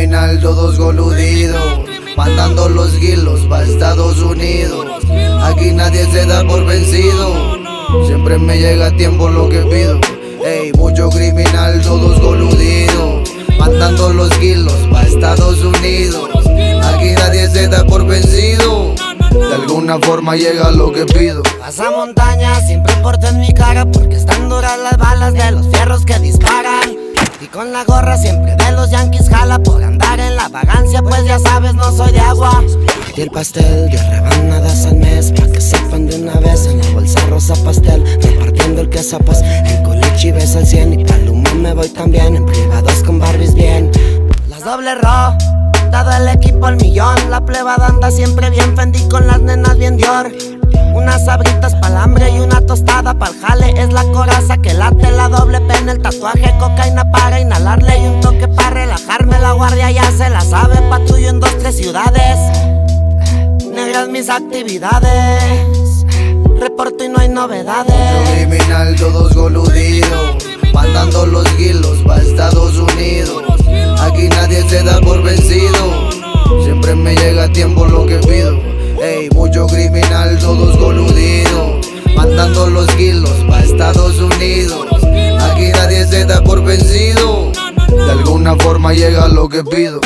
criminal, todos goludidos, mandando los guilos pa' Estados Unidos. Aquí nadie se da por vencido, siempre me llega a tiempo lo que pido. Ey, mucho criminal, todos goludidos, mandando los guilos pa' Estados Unidos. Aquí nadie se da por vencido, de alguna forma llega lo que pido. Pasa montaña, siempre porto en mi cara, porque están duras las balas de los fierros que disparan. Y con la gorra siempre de los yanquis jala, por andar en la vagancia, pues ya sabes, no soy de agua. Y el pastel, 10 rebanadas al mes, para que sepan de una vez, en la bolsa rosa pastel, repartiendo el queso pues, en colichi ves al 100, y pa'l humo me voy también, en privados con barbies bien. Las doble ro, todo el equipo al millón, la plebada anda siempre bien Fendi, con las nenas bien Dior. Unas sabritas pa'l hambre y una tostada pa'l jale, es la coraza que late, la doble pena, el tatuaje, cocaína para inhalarle y un toque para relajarme, la guardia ya se la sabe, patrullo en 2, 3 ciudades, negras mis actividades, reporto y no hay novedades. Mucho criminal, todos goludidos, mandando los guilos pa' Estados Unidos. Aquí nadie se da por vencido, siempre me llega a tiempo lo que pido. Ey, mucho criminal, todos goludidos, mandando los kilos pa' Estados Unidos. Aquí nadie se da por vencido, de alguna forma llega lo que pido.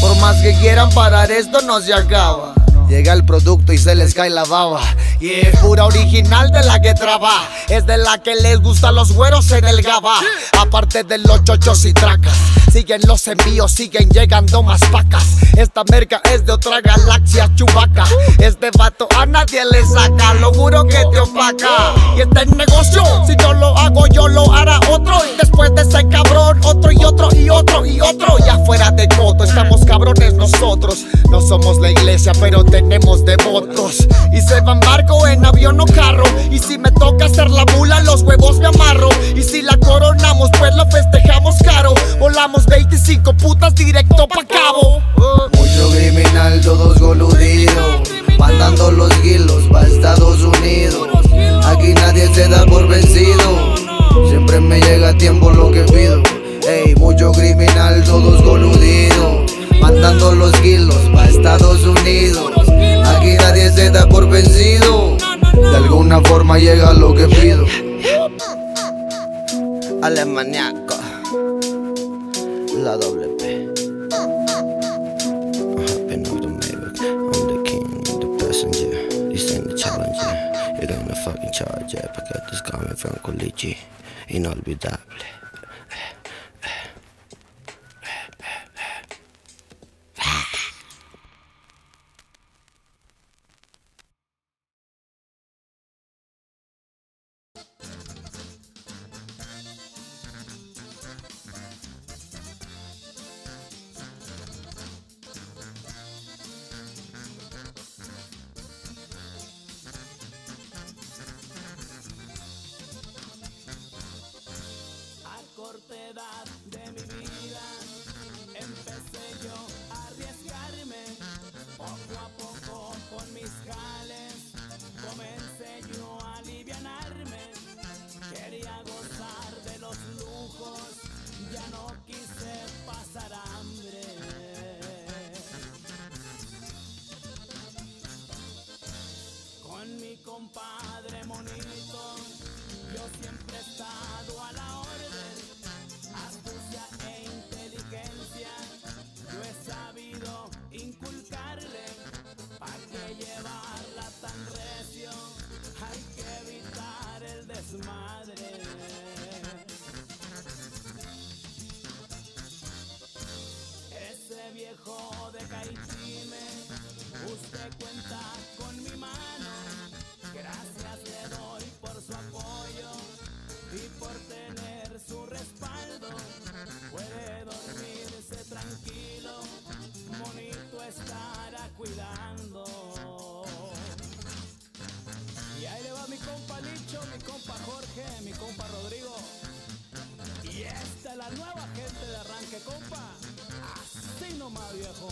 Por más que quieran parar esto no se acaba, llega el producto y se les cae la baba. Y yeah, es pura original de la que traba, es de la que les gusta los güeros en el gaba. Aparte de los chochos y tracas, siguen los envíos, siguen llegando más pacas. Esta merca es de otra galaxia, Chewbacca. Este vato a nadie le saca, lo juro que te opaca. Y este negocio, si yo lo hago, yo lo hará otro. Y después de ese cabrón, otro y otro y otro y otro. Y afuera de coto, estamos cabrones nosotros. No somos la iglesia, pero tenemos devotos. Y se van barco, en avión o carro. Y si me toca hacer la mula, los huevos me amarro. Y si la coronamos, pues la festejamos caro. Volamos 25 putas directo pa' Cabo. Mucho criminal, todos goludidos, mandando los guilos pa' Estados Unidos. Aquí nadie se da por vencido, siempre me llega a tiempo lo que pido. Ey, mucho criminal, todos goludidos, mandando los guilos pa' Estados Unidos. Aquí nadie se da por vencido, de alguna forma llega lo que pido. Alemaniaco, la doble P. Hop in off the Maybach, I'm the king, the passenger. This ain't the challenge, yeah. It ain't a fucking charge, yeah. I got this coming from Colichi, inolvidable. Edad de mi vida empecé yo a arriesgarme, poco a poco con mis jales comencé yo a alivianarme, quería gozar de los lujos, ya no quise pasar hambre. Con mi compadre Monito yo siempre he estado a la orden. Astucia e inteligencia yo he sabido inculcarle, para que llevarla tan recio hay que evitar el desmadre. Ese viejo de Caichime, usted cuenta con mi mano, gracias le doy por su apoyo y por tener su respaldo. Puede dormirse tranquilo, Monito estará cuidando. Y ahí le va mi compa Licho, mi compa Jorge, mi compa Rodrigo. Y esta es la nueva gente de Arranque, compa. Así nomás, viejo.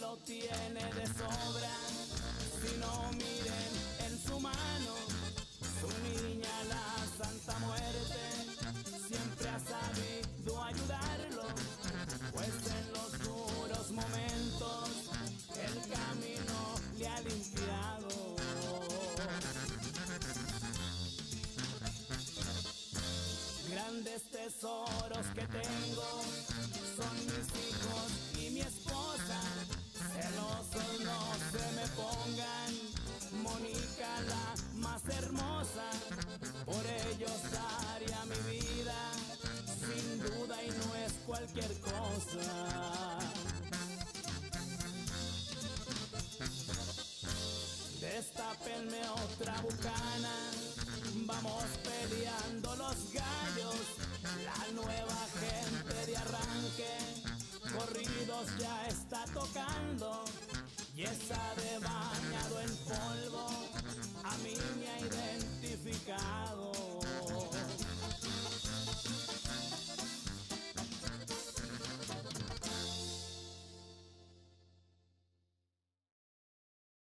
Lo tiene de sobra, si no miren en su mano, su niña la trápenme otra bucana. Vamos peleando los gallos, la nueva gente de arranque, corridos ya está tocando.